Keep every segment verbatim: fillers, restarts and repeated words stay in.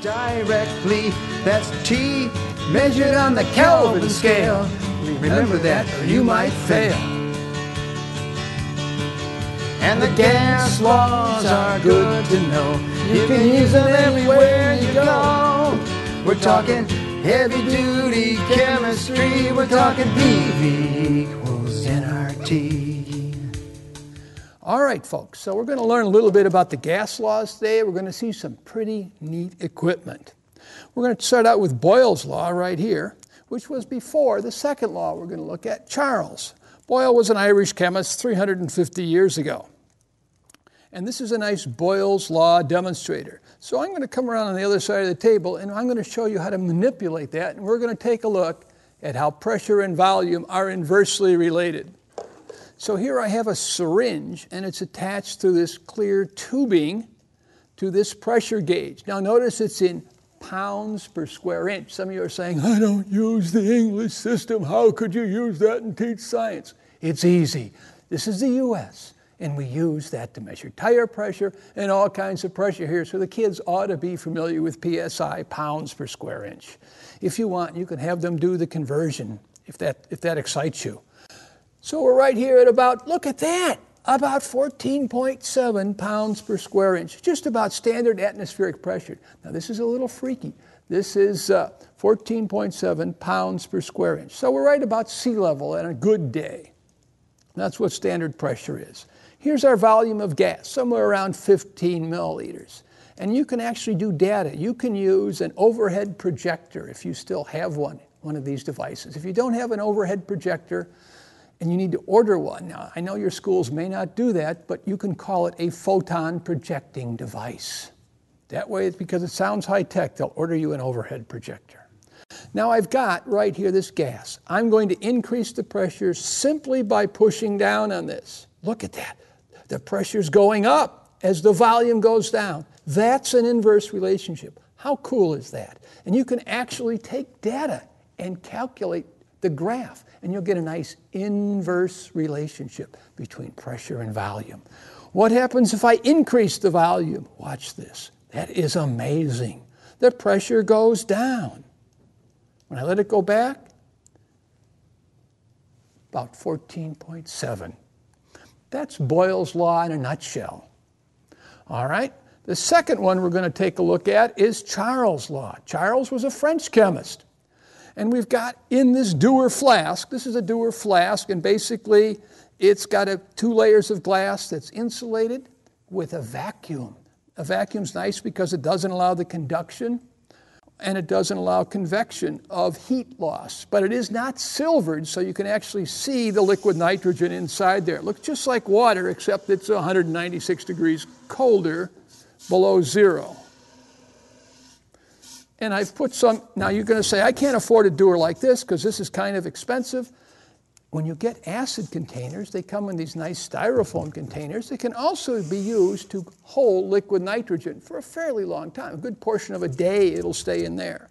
Directly, that's T measured on the Kelvin scale. Remember that or you might fail. And the gas laws are good to know. You can use them everywhere you go. We're talking heavy duty chemistry. We're talking P V equals N R T. All right, folks, so we're going to learn a little bit about the gas laws today. We're going to see some pretty neat equipment. We're going to start out with Boyle's law right here, which was before the second law we're going to look at, Charles. Boyle was an Irish chemist three hundred fifty years ago. And this is a nice Boyle's law demonstrator. So I'm going to come around on the other side of the table and I'm going to show you how to manipulate that. And we're going to take a look at how pressure and volume are inversely related. So here I have a syringe and it's attached to this clear tubing to this pressure gauge. Now notice it's in pounds per square inch. Some of you are saying, I don't use the English system. How could you use that and teach science? It's easy. This is the U S and we use that to measure tire pressure and all kinds of pressure here. So the kids ought to be familiar with P S I, pounds per square inch. If you want, you can have them do the conversion if that, if that excites you. So we're right here at about, look at that, about fourteen point seven pounds per square inch, just about standard atmospheric pressure. Now this is a little freaky. This is uh, fourteen point seven pounds per square inch. So we're right about sea level on a good day. That's what standard pressure is. Here's our volume of gas, somewhere around fifteen milliliters. And you can actually do data. You can use an overhead projector if you still have one, one of these devices. If you don't have an overhead projector, and you need to order one. Now, I know your schools may not do that, but you can call it a photon projecting device. That way, it's because it sounds high-tech, they'll order you an overhead projector. Now, I've got right here this gas. I'm going to increase the pressure simply by pushing down on this. Look at that. The pressure's going up as the volume goes down. That's an inverse relationship. How cool is that? And you can actually take data and calculate the graph, and you'll get a nice inverse relationship between pressure and volume. What happens if I increase the volume? Watch this. That is amazing. The pressure goes down. When I let it go back, about fourteen point seven. That's Boyle's law in a nutshell. All right. The second one we're going to take a look at is Charles' law. Charles was a French chemist. And we've got in this Dewar flask, this is a Dewar flask, and basically it's got a, two layers of glass that's insulated with a vacuum. A vacuum's nice because it doesn't allow the conduction and it doesn't allow convection of heat loss. But it is not silvered, so you can actually see the liquid nitrogen inside there. It looks just like water, except it's one hundred ninety-six degrees colder below zero. And I've put some, now you're going to say, I can't afford a Dewar like this because this is kind of expensive. When you get acid containers, they come in these nice styrofoam containers. They can also be used to hold liquid nitrogen for a fairly long time. A good portion of a day it'll stay in there.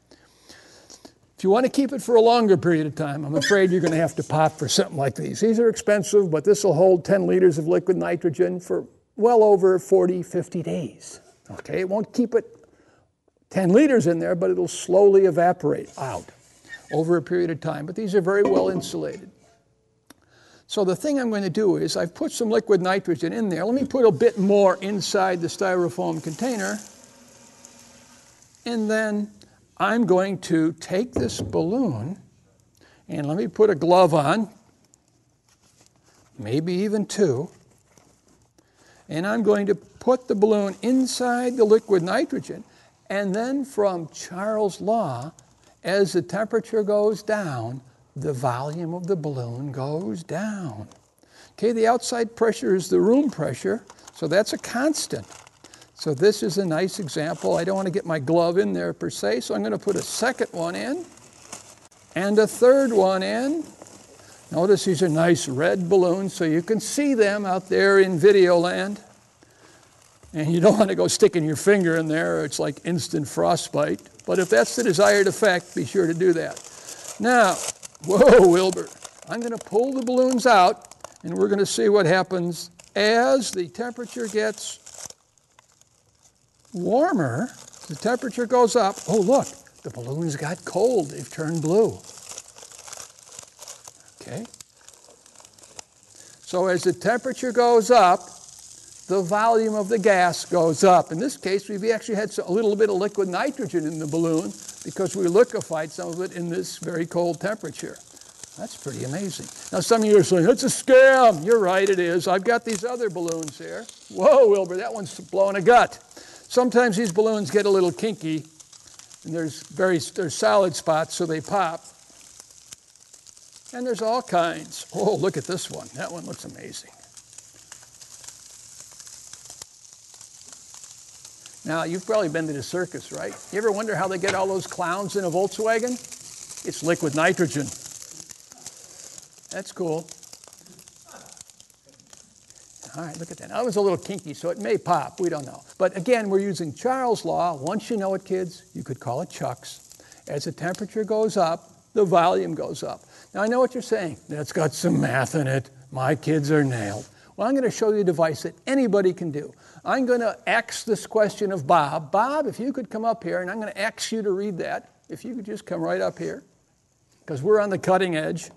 If you want to keep it for a longer period of time, I'm afraid you're going to have to pop for something like these. These are expensive, but this will hold ten liters of liquid nitrogen for well over forty, fifty days. Okay, it won't keep it ten liters in there, but it'll slowly evaporate out over a period of time. But these are very well insulated. So the thing I'm going to do is I've put some liquid nitrogen in there. Let me put a bit more inside the styrofoam container. And then I'm going to take this balloon and let me put a glove on, maybe even two. And I'm going to put the balloon inside the liquid nitrogen. And then from Charles' law, as the temperature goes down, the volume of the balloon goes down. Okay, the outside pressure is the room pressure, so that's a constant. So this is a nice example. I don't want to get my glove in there per se, so I'm going to put a second one in and a third one in. Notice these are nice red balloons, so you can see them out there in video land. And you don't want to go sticking your finger in there. It's like instant frostbite. But if that's the desired effect, be sure to do that. Now, whoa, Wilbur. I'm going to pull the balloons out, and we're going to see what happens as the temperature gets warmer. The temperature goes up. Oh, look, the balloons got cold. They've turned blue. Okay. So as the temperature goes up, the volume of the gas goes up. In this case, we've actually had a little bit of liquid nitrogen in the balloon because we liquefied some of it in this very cold temperature. That's pretty amazing. Now, some of you are saying, it's a scam. You're right, it is. I've got these other balloons here. Whoa, Wilbur, that one's blowing a gut. Sometimes these balloons get a little kinky, and there's, very, there's solid spots, so they pop. And there's all kinds. Oh, look at this one. That one looks amazing. Now, you've probably been to the circus, right? You ever wonder how they get all those clowns in a Volkswagen? It's liquid nitrogen. That's cool. All right, look at that. That was a little kinky, so it may pop. We don't know. But again, we're using Charles' law. Once you know it, kids, you could call it Chuck's. As the temperature goes up, the volume goes up. Now, I know what you're saying. That's got some math in it. My kids are nailed. Well, I'm going to show you a device that anybody can do. I'm going to X this question of Bob. Bob, if you could come up here, and I'm going to X you to read that. If you could just come right up here, because we're on the cutting edge.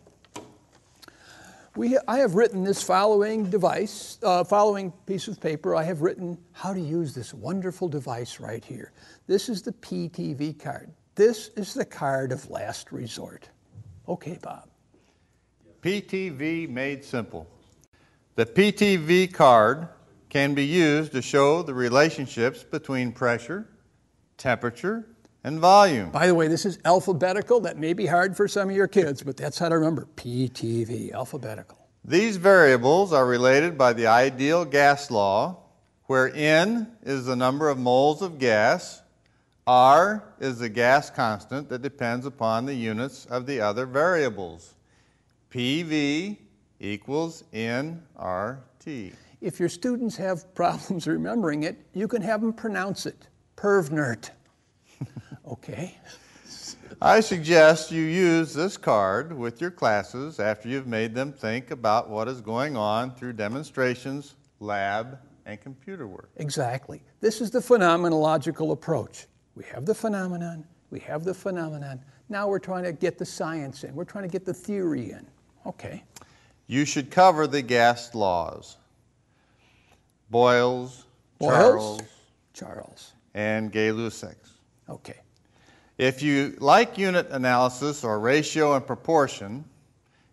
We, I have written this following device, uh, following piece of paper. I have written how to use this wonderful device right here. This is the P T V card. This is the card of last resort. Okay, Bob. P T V made simple. The P T V card can be used to show the relationships between pressure, temperature, and volume. By the way, this is alphabetical. That may be hard for some of your kids, but that's how to remember. P T V, alphabetical. These variables are related by the ideal gas law, where N is the number of moles of gas, R is the gas constant that depends upon the units of the other variables. P V equals N R T. If your students have problems remembering it, you can have them pronounce it. Pervnert. Okay. I suggest you use this card with your classes after you've made them think about what is going on through demonstrations, lab, and computer work. Exactly. This is the phenomenological approach. We have the phenomenon, we have the phenomenon. Now we're trying to get the science in. We're trying to get the theory in. Okay. You should cover the gas laws. Boyle's, Boyle's Charles, Charles. and Gay-Lussac. Okay. If you like unit analysis or ratio and proportion,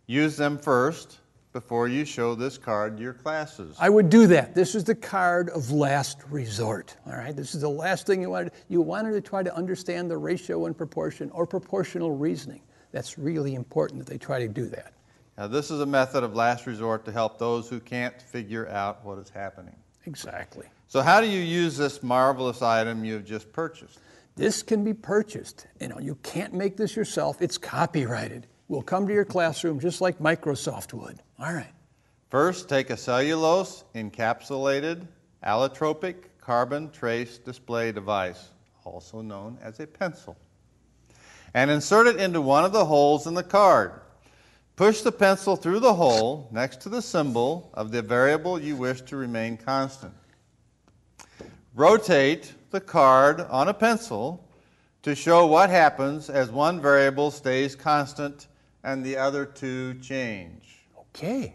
use them first before you show this card to your classes. I would do that. This is the card of last resort. All right? This is the last thing you wanted. You wanted to try to understand the ratio and proportion or proportional reasoning. That's really important that they try to do that. Now, this is a method of last resort to help those who can't figure out what is happening. Exactly. So how do you use this marvelous item you've just purchased? This can be purchased. You know, you can't make this yourself. It's copyrighted. We'll come to your classroom just like Microsoft would. All right. First, take a cellulose encapsulated allotropic carbon trace display device, also known as a pencil, and insert it into one of the holes in the card. Push the pencil through the hole next to the symbol of the variable you wish to remain constant. Rotate the card on a pencil to show what happens as one variable stays constant and the other two change. Okay.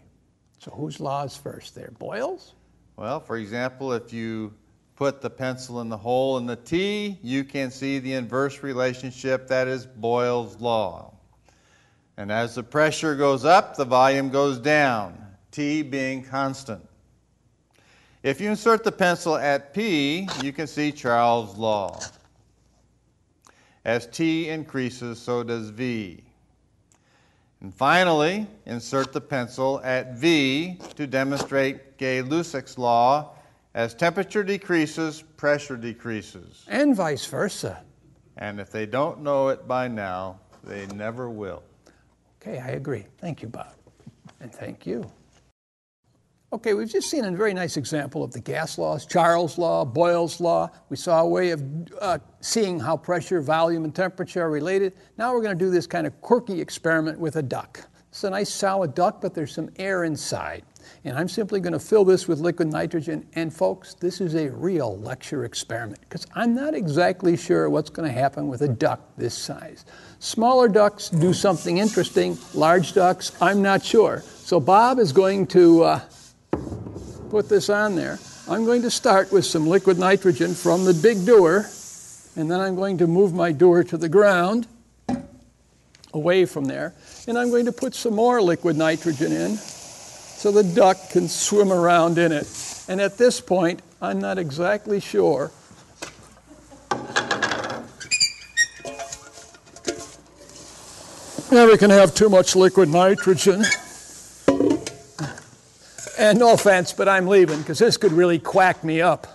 So whose law is first there? Boyle's? Well, for example, if you put the pencil in the hole in the T, you can see the inverse relationship. That is Boyle's law. And as the pressure goes up, the volume goes down, T being constant. If you insert the pencil at P, you can see Charles' law. As T increases, so does V. And finally, insert the pencil at V to demonstrate Gay-Lussac's law. As temperature decreases, pressure decreases. And vice versa. And if they don't know it by now, they never will. Okay, I agree. Thank you, Bob. And thank you. Okay, we've just seen a very nice example of the gas laws, Charles' law, Boyle's law. We saw a way of uh, seeing how pressure, volume, and temperature are related. Now we're going to do this kind of quirky experiment with a duck. It's a nice solid duct, but there's some air inside. And I'm simply going to fill this with liquid nitrogen. And folks, this is a real lecture experiment because I'm not exactly sure what's going to happen with a duct this size. Smaller ducts do something interesting. Large ducts, I'm not sure. So Bob is going to uh, put this on there. I'm going to start with some liquid nitrogen from the big Dewar, and then I'm going to move my Dewar to the ground, away from there, and I'm going to put some more liquid nitrogen in so the duck can swim around in it. And at this point, I'm not exactly sure never can have too much liquid nitrogen. And no offense, but I'm leaving because this could really quack me up.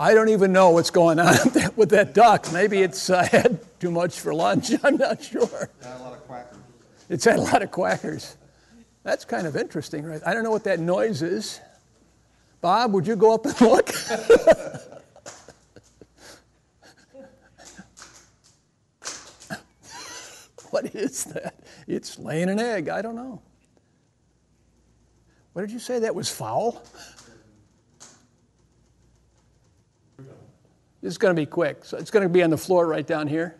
I don't even know what's going on with that duck. Maybe it's uh, had too much for lunch. I'm not sure. It's had a lot of quackers. It's had a lot of quackers. That's kind of interesting, right? I don't know what that noise is. Bob, would you go up and look? What is that? It's laying an egg. I don't know. What did you say? That was foul? This is going to be quick. So it's going to be on the floor right down here.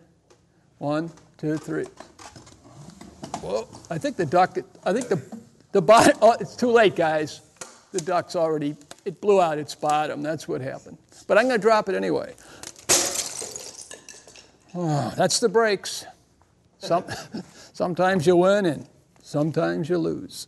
One, two, three. Whoa. I think the duck, I think the, the bottom, oh, it's too late, guys. The duck's already, it blew out its bottom. That's what happened. But I'm going to drop it anyway. Oh, that's the breaks. Some, sometimes you win and sometimes you lose.